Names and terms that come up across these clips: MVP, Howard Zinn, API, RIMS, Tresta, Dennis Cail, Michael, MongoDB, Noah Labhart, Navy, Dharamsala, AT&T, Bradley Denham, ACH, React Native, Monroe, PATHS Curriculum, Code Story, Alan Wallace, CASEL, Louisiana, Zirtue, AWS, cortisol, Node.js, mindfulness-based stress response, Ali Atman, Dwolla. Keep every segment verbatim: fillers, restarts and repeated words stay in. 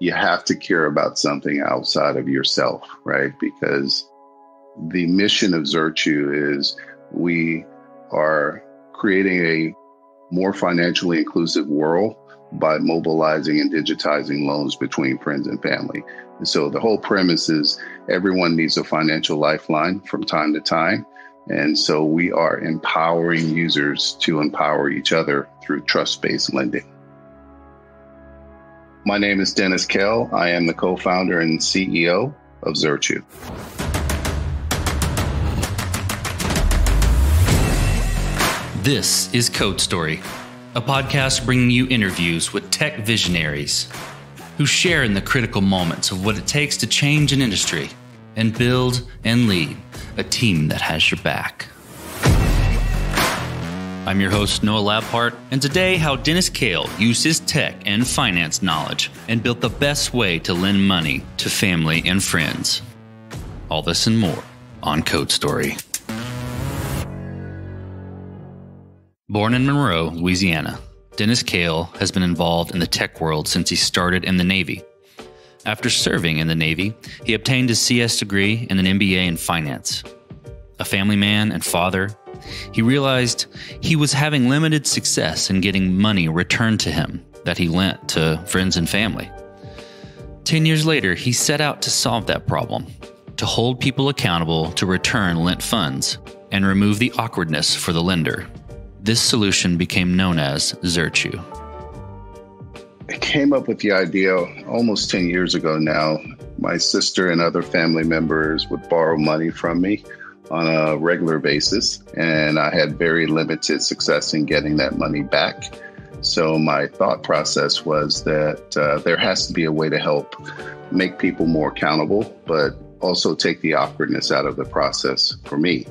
you have to care about something outside of yourself, right? Because the mission of Zirtue is we are creating a more financially inclusive world by mobilizing and digitizing loans between friends and family. And so the whole premise is everyone needs a financial lifeline from time to time. And so we are empowering users to empower each other through trust-based lending. My name is Dennis Cail. I am the co-founder and C E O of Zirtue. This is Code Story, a podcast bringing you interviews with tech visionaries who share in the critical moments of what it takes to change an industry and build and lead a team that has your back. I'm your host, Noah Labhart, and today how Dennis Cail used his tech and finance knowledge and built the best way to lend money to family and friends. All this and more on Code Story. Born in Monroe, Louisiana, Dennis Cail has been involved in the tech world since he started in the Navy. After serving in the Navy, he obtained his C S degree and an M B A in finance. A family man and father, he realized he was having limited success in getting money returned to him that he lent to friends and family. Ten years later, he set out to solve that problem, to hold people accountable to return lent funds and remove the awkwardness for the lender. This solution became known as Zirtue. I came up with the idea almost ten years ago now. My sister and other family members would borrow money from me on a regular basis, and I had very limited success in getting that money back. So my thought process was that uh, there has to be a way to help make people more accountable, but also take the awkwardness out of the process for me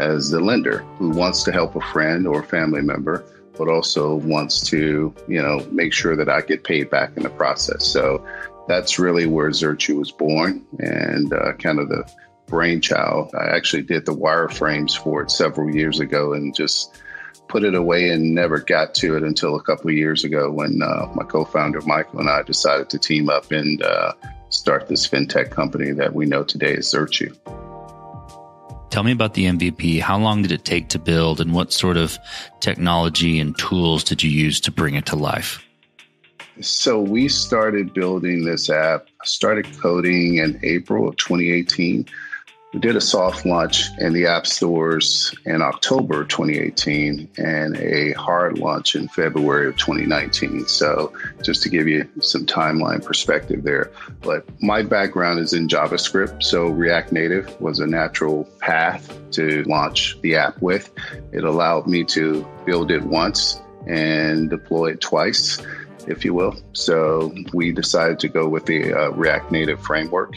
as the lender who wants to help a friend or family member, but also wants to, you know, make sure that I get paid back in the process. So that's really where Zirtue was born, and uh, kind of the brainchild. I actually did the wireframes for it several years ago and just put it away and never got to it until a couple of years ago when uh, my co-founder Michael and I decided to team up and uh, start this fintech company that we know today as Zirtue. Tell me about the M V P. How long did it take to build, and what sort of technology and tools did you use to bring it to life? So we started building this app. I started coding in April of twenty eighteen. We did a soft launch in the app stores in October twenty eighteen and a hard launch in February of twenty nineteen. So just to give you some timeline perspective there, but my background is in JavaScript. So React Native was a natural path to launch the app with. It allowed me to build it once and deploy it twice, if you will. So we decided to go with the uh, React Native framework,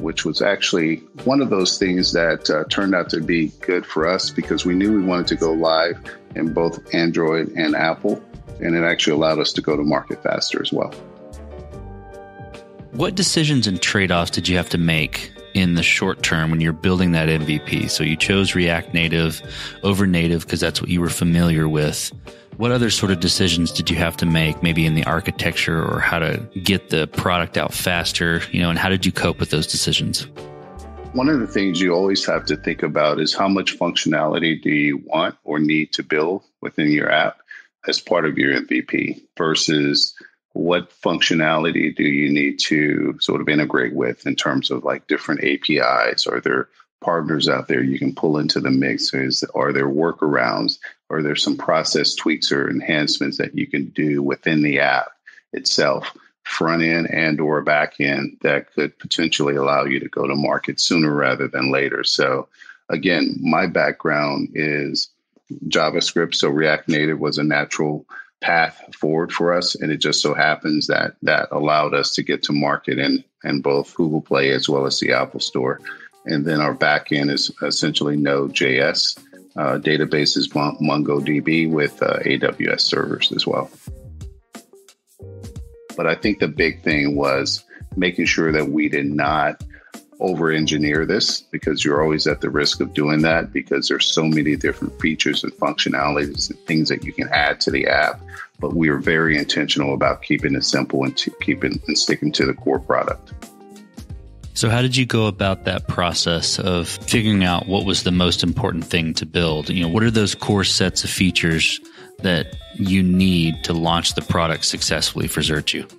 which was actually one of those things that uh, turned out to be good for us because we knew we wanted to go live in both Android and Apple, and it actually allowed us to go to market faster as well. What decisions and trade-offs did you have to make in the short term when you're building that M V P? So you chose React Native over Native because that's what you were familiar with. What other sort of decisions did you have to make, maybe in the architecture or how to get the product out faster, you know, and how did you cope with those decisions? One of the things you always have to think about is how much functionality do you want or need to build within your app as part of your M V P versus what functionality do you need to sort of integrate with in terms of like different A P Is? Are there partners out there you can pull into the mix? Are there workarounds? Are there some process tweaks or enhancements that you can do within the app itself, front end and or back end, that could potentially allow you to go to market sooner rather than later? So again, my background is JavaScript, so React Native was a natural path forward for us, and it just so happens that that allowed us to get to market in, in both Google Play as well as the Apple Store. And then our back end is essentially Node dot J S. Uh, database is MongoDB with uh, A W S servers as well. But I think the big thing was making sure that we did not over-engineer this, because you're always at the risk of doing that because there's so many different features and functionalities and things that you can add to the app but we are very intentional about keeping it simple and keeping and sticking to the core product. So how did you go about that process of figuring out what was the most important thing to build? You know, what are those core sets of features that you need to launch the product successfully for Zirtue?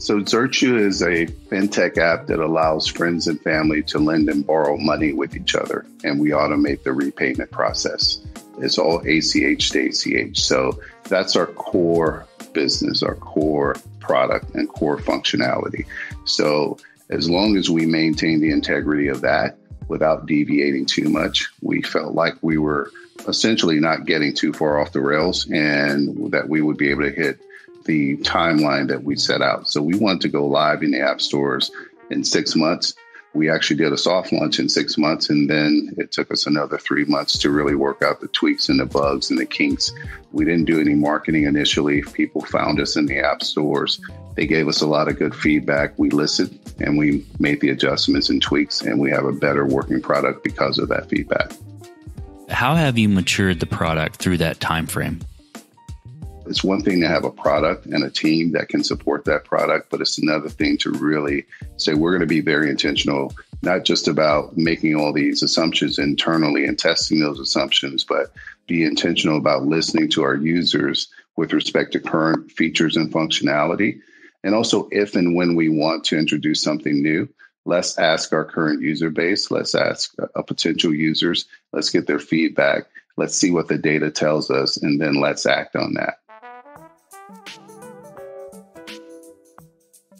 So Zirtue is a fintech app that allows friends and family to lend and borrow money with each other, and we automate the repayment process. It's all A C H to A C H. So that's our core business, our core product and core functionality. So as long as we maintain the integrity of that without deviating too much, we felt like we were essentially not getting too far off the rails and that we would be able to hit the timeline that we set out. So we wanted to go live in the app stores in six months. We actually did a soft launch in six months, and then it took us another three months to really work out the tweaks and the bugs and the kinks. We didn't do any marketing initially. People found us in the app stores. They gave us a lot of good feedback. We listened, and we made the adjustments and tweaks, and we have a better working product because of that feedback. How have you matured the product through that time frame? It's one thing to have a product and a team that can support that product, but it's another thing to really say we're going to be very intentional, not just about making all these assumptions internally and testing those assumptions, but be intentional about listening to our users with respect to current features and functionality. And also, if and when we want to introduce something new, let's ask our current user base, let's ask a potential users, let's get their feedback, let's see what the data tells us, and then let's act on that.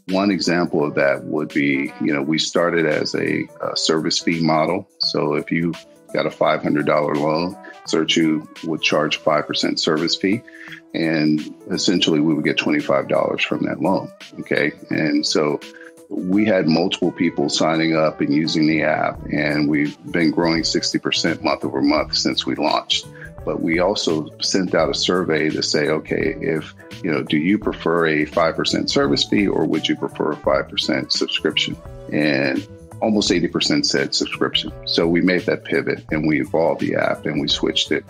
One example of that would be, you know, we started as a, a service fee model. So if you got a five hundred dollars loan, Zirtue would charge five percent service fee. And essentially, we would get twenty-five dollars from that loan. Okay. And so we had multiple people signing up and using the app. And we've been growing sixty percent month over month since we launched. But we also sent out a survey to say, okay, if, you know, do you prefer a five percent service fee or would you prefer a five percent subscription? And almost eighty percent said subscription. So we made that pivot and we evolved the app and we switched it,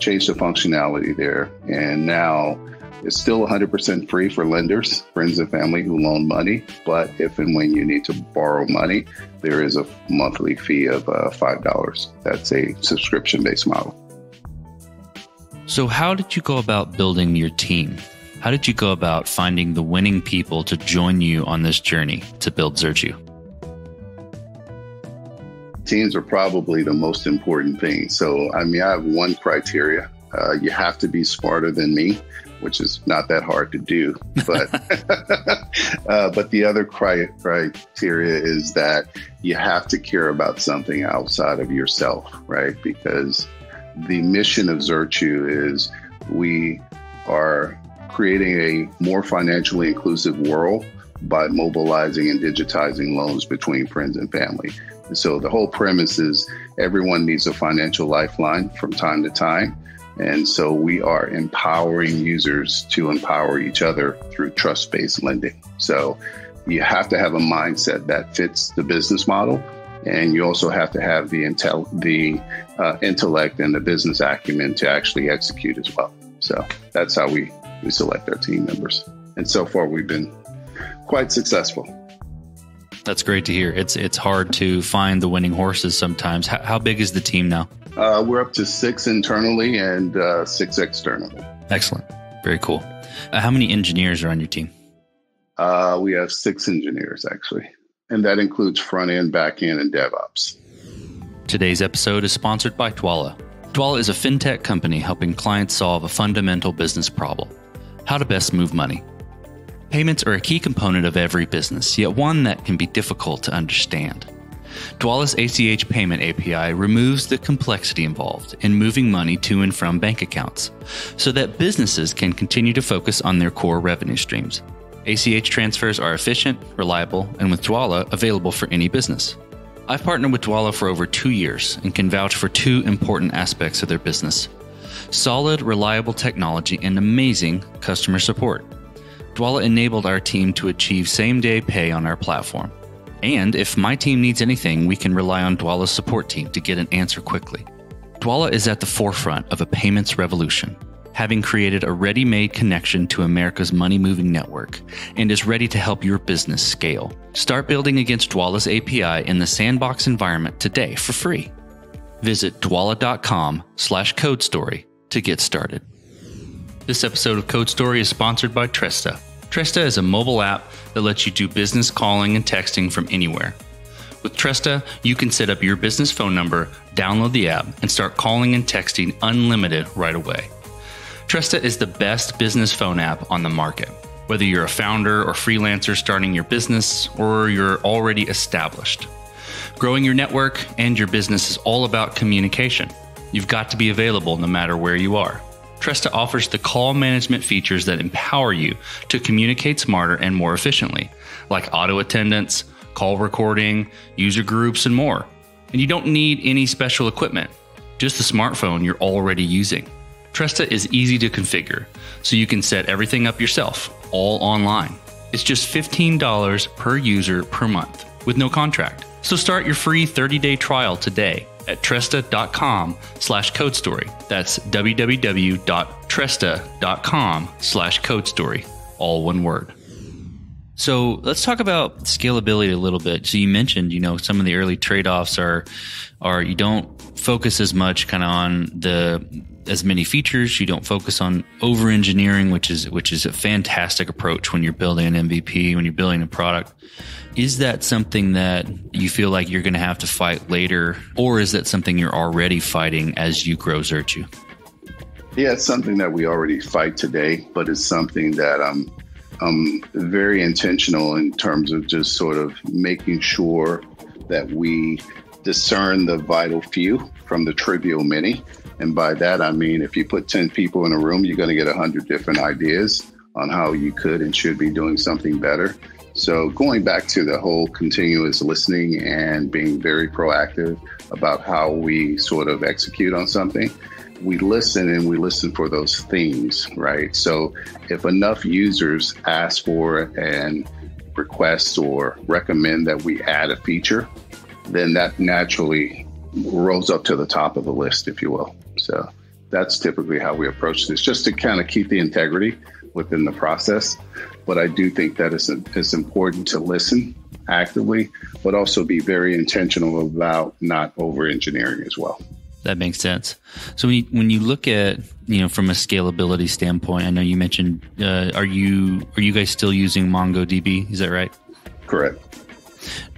changed the functionality there. And now it's still one hundred percent free for lenders, friends and family who loan money. But if and when you need to borrow money, there is a monthly fee of uh, five dollars. That's a subscription-based model. So how did you go about building your team? How did you go about finding the winning people to join you on this journey to build Zirtue? Teams are probably the most important thing. So, I mean, I have one criteria. Uh, you have to be smarter than me, which is not that hard to do. But uh, but the other cri- criteria is that you have to care about something outside of yourself, right? Because the mission of Zirtue is we are creating a more financially inclusive world by mobilizing and digitizing loans between friends and family. So the whole premise is everyone needs a financial lifeline from time to time. And so we are empowering users to empower each other through trust-based lending. So you have to have a mindset that fits the business model. And you also have to have the intel, the uh, intellect and the business acumen to actually execute as well. So that's how we, we select our team members. And so far, we've been quite successful. That's great to hear. It's it's hard to find the winning horses sometimes. How, how big is the team now? Uh, we're up to six internally and uh, six externally. Excellent. Very cool. Uh, how many engineers are on your team? Uh, we have six engineers, actually. And that includes front-end, back-end, and DevOps. Today's episode is sponsored by Dwolla. Dwolla is a fintech company helping clients solve a fundamental business problem, how to best move money. Payments are a key component of every business, yet one that can be difficult to understand. Dwolla's A C H payment A P I removes the complexity involved in moving money to and from bank accounts so that businesses can continue to focus on their core revenue streams. A C H transfers are efficient, reliable, and with Dwolla, available for any business. I've partnered with Dwolla for over two years and can vouch for two important aspects of their business: solid, reliable technology and amazing customer support. Dwolla enabled our team to achieve same-day pay on our platform. And if my team needs anything, we can rely on Dwolla's support team to get an answer quickly. Dwolla is at the forefront of a payments revolution. having created a ready-made connection to America's money-moving network, and is ready to help your business scale. Start building against Dwolla's A P I in the sandbox environment today for free. Visit dwolla.com slash codestory to get started. This episode of Code Story is sponsored by Tresta. Tresta is a mobile app that lets you do business calling and texting from anywhere. With Tresta, you can set up your business phone number, download the app, and start calling and texting unlimited right away. Tresta is the best business phone app on the market. Whether you're a founder or freelancer starting your business, or you're already established, growing your network and your business is all about communication. You've got to be available no matter where you are. Tresta offers the call management features that empower you to communicate smarter and more efficiently, like auto attendance, call recording, user groups, and more. And you don't need any special equipment, just the smartphone you're already using. Tresta is easy to configure, so you can set everything up yourself, all online. It's just fifteen dollars per user per month with no contract. So start your free thirty day trial today at tresta.com slash codestory. That's www.tresta.com slash codestory, all one word. So let's talk about scalability a little bit. So you mentioned, you know, some of the early trade-offs are, are you don't focus as much kind of on the as many features. You don't focus on over-engineering, which is which is a fantastic approach when you're building an M V P, when you're building a product. Is that something that you feel like you're going to have to fight later, or is that something you're already fighting as you grow Zirtue? Yeah, it's something that we already fight today, but it's something that I'm um, I'm very intentional in terms of just sort of making sure that we discern the vital few from the trivial many. And by that, I mean, if you put ten people in a room, you're going to get one hundred different ideas on how you could and should be doing something better. So going back to the whole continuous listening and being very proactive about how we sort of execute on something, we listen and we listen for those themes, right? So if enough users ask for and request or recommend that we add a feature, then that naturally rose up to the top of the list, if you will. So that's typically how we approach this, just to kind of keep the integrity within the process. But I do think that it's, it's important to listen actively, but also be very intentional about not over-engineering as well. That makes sense. So when you, when you look at, you know, from a scalability standpoint, I know you mentioned, uh, are you are you guys still using MongoDB? Is that right? Correct.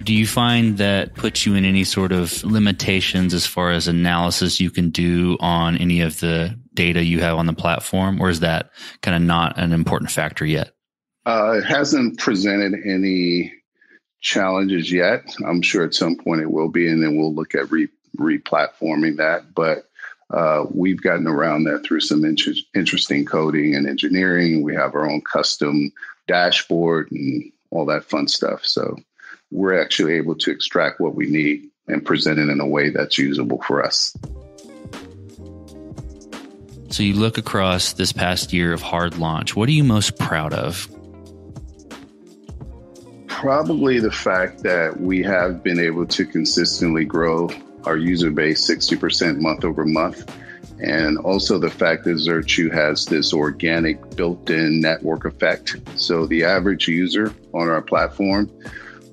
Do you find that puts you in any sort of limitations as far as analysis you can do on any of the data you have on the platform, or is that kind of not an important factor yet? Uh, it hasn't presented any challenges yet. I'm sure at some point it will be, and then we'll look at re- replatforming that. But uh, we've gotten around that through some inter- interesting coding and engineering. We have our own custom dashboard and all that fun stuff. So we're actually able to extract what we need and present it in a way that's usable for us. So you look across this past year of hard launch, what are you most proud of? Probably the fact that we have been able to consistently grow our user base sixty percent month over month. And also the fact that Zirtue has this organic built-in network effect. So the average user on our platform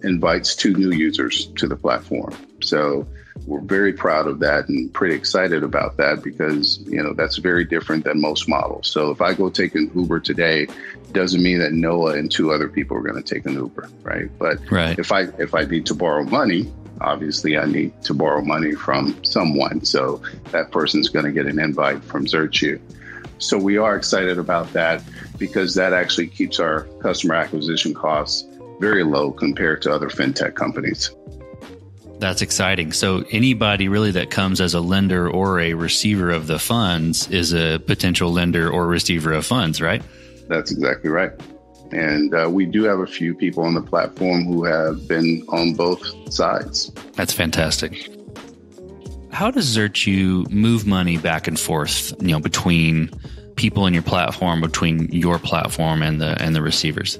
invites two new users to the platform. So we're very proud of that and pretty excited about that because, you know, that's very different than most models. So if I go take an Uber today, it doesn't mean that Noah and two other people are going to take an Uber, right? But right. if I if I need to borrow money, obviously I need to borrow money from someone. So that person's going to get an invite from Zirtue. So we are excited about that because that actually keeps our customer acquisition costs very low compared to other fintech companies. That's exciting. So anybody really that comes as a lender or a receiver of the funds is a potential lender or receiver of funds, right? That's exactly right. And uh, we do have a few people on the platform who have been on both sides. That's fantastic. How does Zirtue move money back and forth, you know, between people in your platform, between your platform and the and the receivers?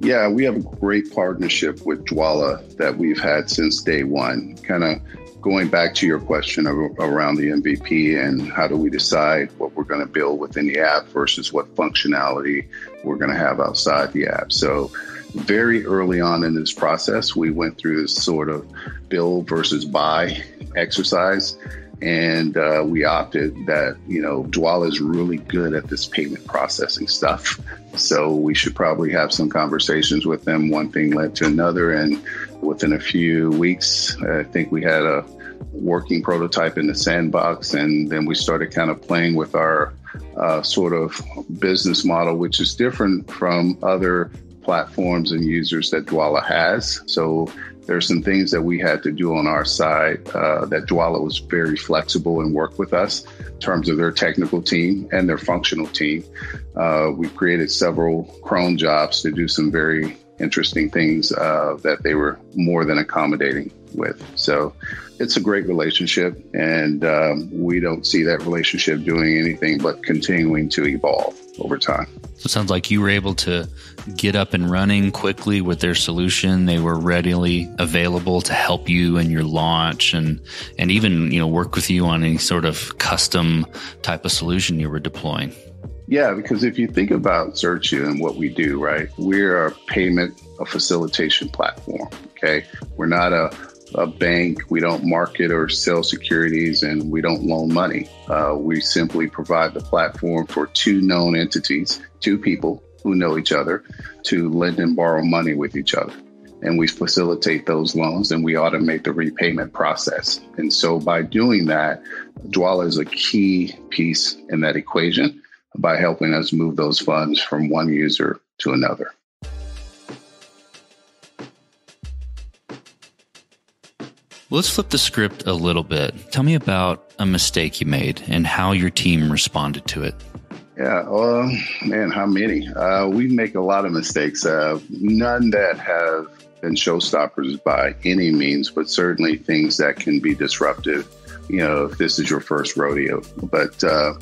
Yeah, we have a great partnership with Dwolla that we've had since day one. Kind of going back to your question of, around the M V P and how do we decide what we're going to build within the app versus what functionality we're going to have outside the app. So very early on in this process, we went through this sort of build versus buy exercise. And uh, we opted that, you know, Dwolla is really good at this payment processing stuff. So we should probably have some conversations with them. One thing led to another. And within a few weeks, I think we had a working prototype in the sandbox. And then we started kind of playing with our uh, sort of business model, which is different from other platforms and users that Dwolla has. So there's some things that we had to do on our side uh, that Dwolla was very flexible and worked with us in terms of their technical team and their functional team. Uh, we created several cron jobs to do some very interesting things uh, that they were more than accommodating with. So it's a great relationship, and um, we don't see that relationship doing anything but continuing to evolve over time. So it sounds like you were able to get up and running quickly with their solution. They were readily available to help you in your launch and and even, you know, work with you on any sort of custom type of solution you were deploying. Yeah, because if you think about Zirtue and what we do, right, we're a payment, a facilitation platform, okay? We're not a, a bank. We don't market or sell securities, and we don't loan money. Uh, we simply provide the platform for two known entities, two people who know each other, to lend and borrow money with each other. And we facilitate those loans, and we automate the repayment process. And so by doing that, Dwolla is a key piece in that equation, by helping us move those funds from one user to another. Let's flip the script a little bit. Tell me about a mistake you made and how your team responded to it. Yeah, uh, man, how many? Uh, we make a lot of mistakes. Uh, none that have been showstoppers by any means, but certainly things that can be disruptive, you know, if this is your first rodeo. But uh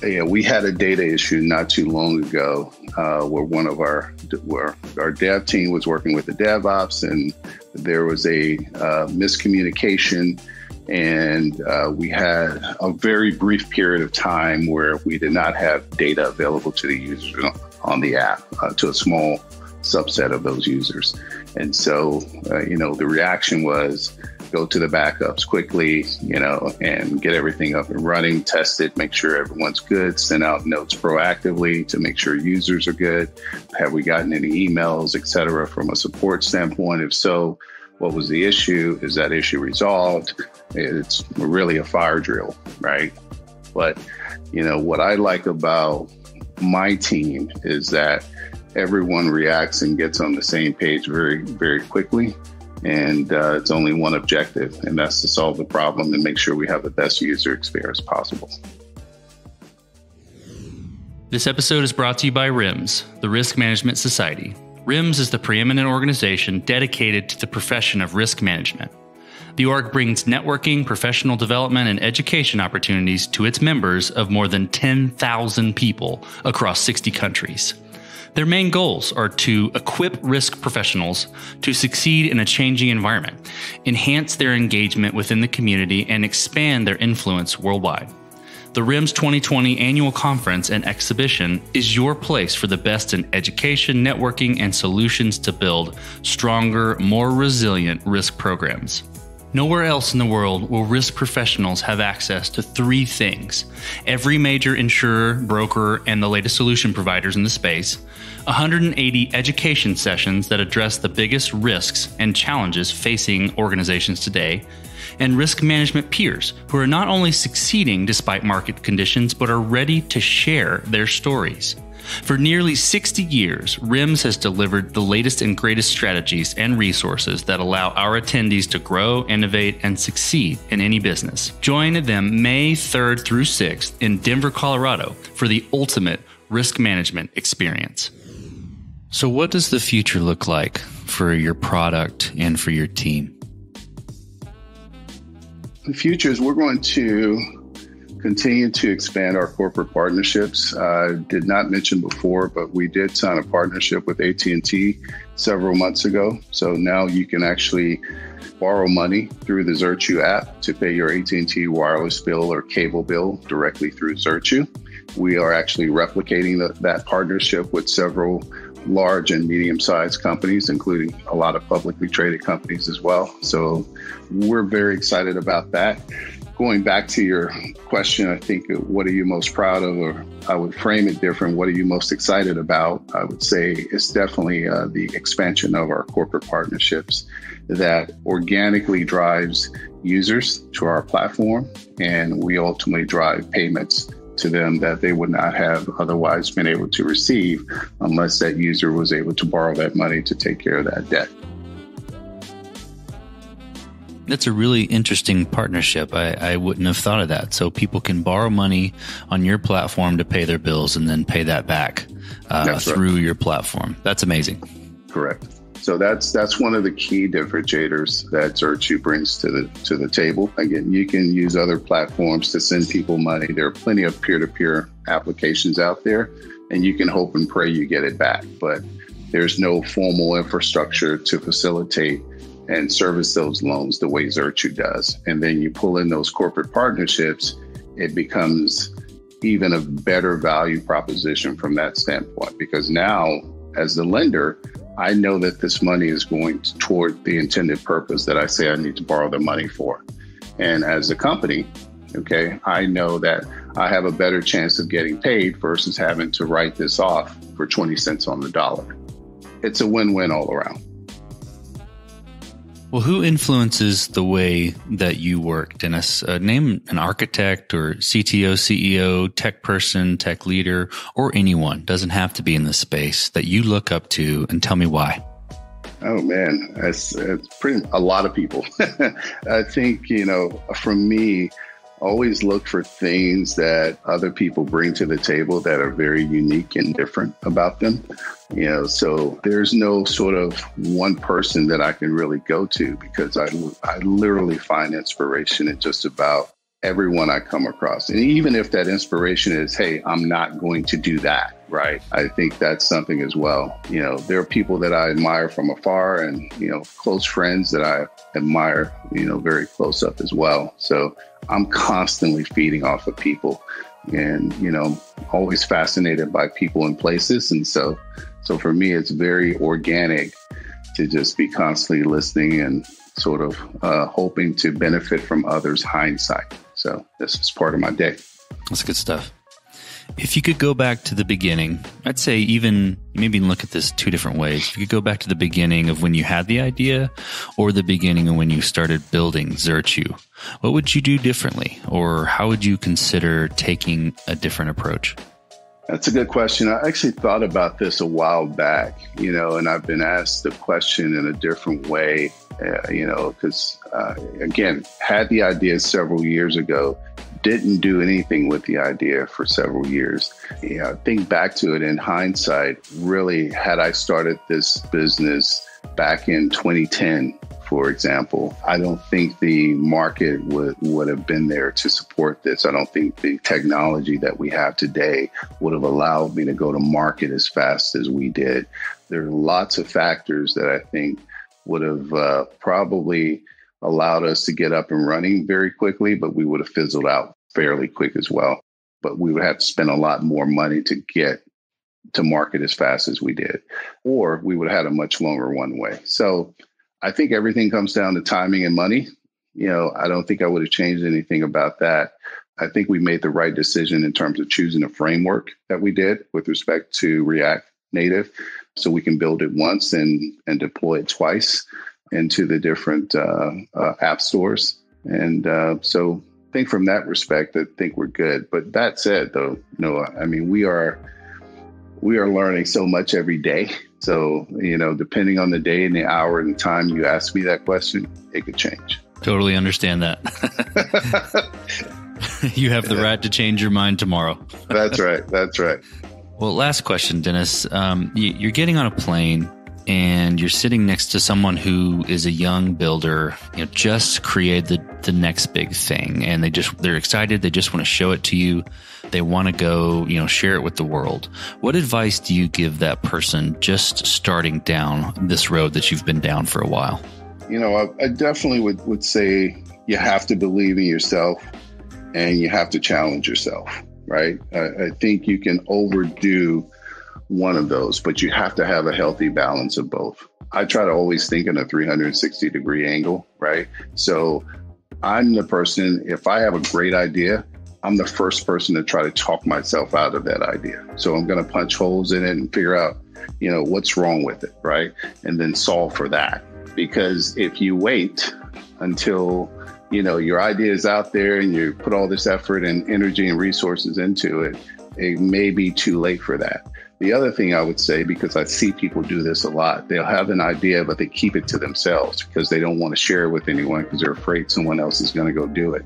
Yeah, we had a data issue not too long ago uh, where one of our where our dev team was working with the DevOps, and there was a uh, miscommunication, and uh, we had a very brief period of time where we did not have data available to the user on the app, uh, to a small subset of those users. And so, uh, you know, the reaction was, go to the backups quickly, you know, and get everything up and running, test it, make sure everyone's good, send out notes proactively to make sure users are good. Have we gotten any emails, et cetera, from a support standpoint? If so, what was the issue? Is that issue resolved? It's really a fire drill, right? But, you know, what I like about my team is that everyone reacts and gets on the same page very, very quickly. And uh, it's only one objective, and that's to solve the problem and make sure we have the best user experience possible. This episode is brought to you by RIMS, the Risk Management Society. RIMS is the preeminent organization dedicated to the profession of risk management. The org brings networking, professional development, and education opportunities to its members of more than ten thousand people across sixty countries. Their main goals are to equip risk professionals to succeed in a changing environment, enhance their engagement within the community, and expand their influence worldwide. The RIMS twenty twenty Annual Conference and Exhibition is your place for the best in education, networking, and solutions to build stronger, more resilient risk programs. Nowhere else in the world will risk professionals have access to three things: every major insurer, broker, and the latest solution providers in the space, one hundred eighty education sessions that address the biggest risks and challenges facing organizations today, and risk management peers who are not only succeeding despite market conditions, but are ready to share their stories. For nearly sixty years, RIMS has delivered the latest and greatest strategies and resources that allow our attendees to grow, innovate, and succeed in any business. Join them May third through sixth in Denver, Colorado for the ultimate risk management experience. So what does the future look like for your product and for your team? The future is we're going to continue to expand our corporate partnerships. I uh, did not mention before, but we did sign a partnership with A T and T several months ago. So now you can actually borrow money through the Zirtue app to pay your A T and T wireless bill or cable bill directly through Zirtue. We are actually replicating the, that partnership with several large and medium-sized companies, including a lot of publicly traded companies as well. So we're very excited about that. Going back to your question, I think, what are you most proud of? Or I would frame it different. What are you most excited about? I would say it's definitely uh, the expansion of our corporate partnerships that organically drives users to our platform, and we ultimately drive payments to them that they would not have otherwise been able to receive unless that user was able to borrow that money to take care of that debt. That's a really interesting partnership. I, I wouldn't have thought of that. So people can borrow money on your platform to pay their bills and then pay that back uh, through right. your platform. That's amazing. Correct. So that's that's one of the key differentiators that Zirtue brings to the to the table. Again, you can use other platforms to send people money. There are plenty of peer-to-peer applications out there, and you can hope and pray you get it back. But there's no formal infrastructure to facilitate and service those loans the way Zirtue does. And then you pull in those corporate partnerships, it becomes even a better value proposition from that standpoint. Because now, as the lender, I know that this money is going toward the intended purpose that I say I need to borrow the money for. And as a company, okay, I know that I have a better chance of getting paid versus having to write this off for twenty cents on the dollar. It's a win-win all around. Well, who influences the way that you work, Dennis? Uh, name an architect or C T O, C E O, tech person, tech leader, or anyone. Doesn't have to be in this space that you look up to, and tell me why. Oh, man, it's, it's pretty a lot of people. I think, you know, for me, always look for things that other people bring to the table that are very unique and different about them. You know, so there's no sort of one person that I can really go to, because I, I literally find inspiration in just about everyone I come across. And even if that inspiration is, hey, I'm not going to do that, right? I think that's something as well. You know, there are people that I admire from afar, and, you know, close friends that I admire, you know, very close up as well. So I'm constantly feeding off of people, and, you know, always fascinated by people and places. And so, so for me, it's very organic to just be constantly listening and sort of uh, hoping to benefit from others' hindsight. So this is part of my day. That's good stuff. If you could go back to the beginning, I'd say even maybe look at this two different ways. If you could go back to the beginning of when you had the idea, or the beginning of when you started building Zirtue, what would you do differently? Or how would you consider taking a different approach? That's a good question. I actually thought about this a while back, you know, and I've been asked the question in a different way, uh, you know, because, uh, again, had the idea several years ago, didn't do anything with the idea for several years. You know, think back to it in hindsight, really, had I started this business back in twenty ten, for example, I don't think the market would, would have been there to support this. I don't think the technology that we have today would have allowed me to go to market as fast as we did. There are lots of factors that I think would have uh, probably allowed us to get up and running very quickly, but we would have fizzled out fairly quick as well. But we would have to spend a lot more money to get to market as fast as we did, or we would have had a much longer runway. So I think everything comes down to timing and money. You know, I don't think I would have changed anything about that. I think we made the right decision in terms of choosing a framework that we did with respect to React Native, so we can build it once and, and deploy it twice into the different uh, uh, app stores. And uh, so I think from that respect, I think we're good. But that said, though, Noah, I mean, we are we are learning so much every day. So, you know, depending on the day and the hour and the time you ask me that question, it could change. Totally understand that. You have the yeah. right to change your mind tomorrow. That's right. That's right. Well, last question, Dennis. Um, you, you're getting on a plane and you're sitting next to someone who is a young builder, you know, just created the, the next big thing, and they just, they're excited. They just want to show it to you. They want to go, you know, share it with the world. What advice do you give that person just starting down this road that you've been down for a while? You know, I, I definitely would, would say you have to believe in yourself and you have to challenge yourself, right? I, I think you can overdo one of those, but you have to have a healthy balance of both. I try to always think in a three hundred sixty degree angle, right? So I'm the person, if I have a great idea, I'm the first person to try to talk myself out of that idea. So I'm going to punch holes in it and figure out, you know, what's wrong with it, right? And then solve for that. Because if you wait until, you know, your idea is out there and you put all this effort and energy and resources into it, it may be too late for that. The other thing I would say, because I see people do this a lot, they'll have an idea, but they keep it to themselves because they don't want to share it with anyone because they're afraid someone else is going to go do it.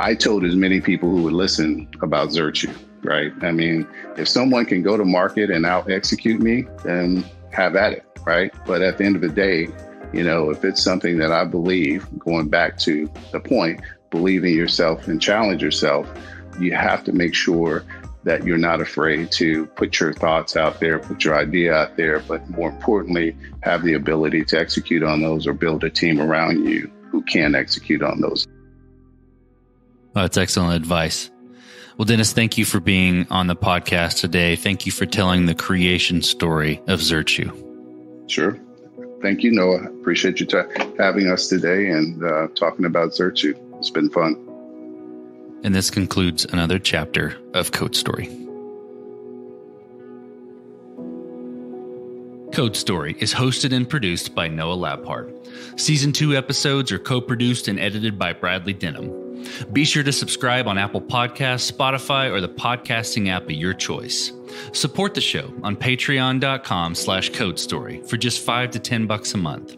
I told as many people who would listen about Zirtue, right? I mean, if someone can go to market and out execute me, then have at it, right? But at the end of the day, you know, if it's something that I believe, going back to the point, believe in yourself and challenge yourself, you have to make sure that you're not afraid to put your thoughts out there, put your idea out there, but more importantly, have the ability to execute on those or build a team around you who can execute on those. Oh, that's excellent advice. Well, Dennis, thank you for being on the podcast today. Thank you for telling the creation story of Zirtue. Sure. Thank you, Noah. Appreciate you t- having us today and uh, talking about Zirtue. It's been fun. And this concludes another chapter of Code Story. Code Story is hosted and produced by Noah Labhart. Season two episodes are co-produced and edited by Bradley Denham. Be sure to subscribe on Apple Podcasts, Spotify, or the podcasting app of your choice. Support the show on patreon.com slash Code Story for just five to ten bucks a month.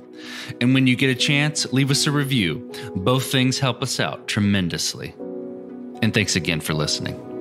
And when you get a chance, leave us a review. Both things help us out tremendously. And thanks again for listening.